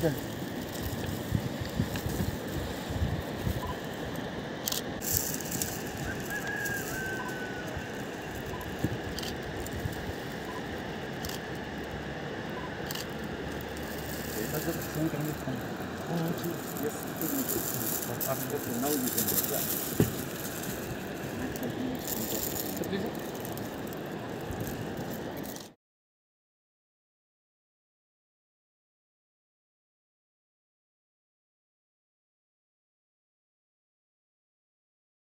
happen. Yes, you can. But after now you can do that.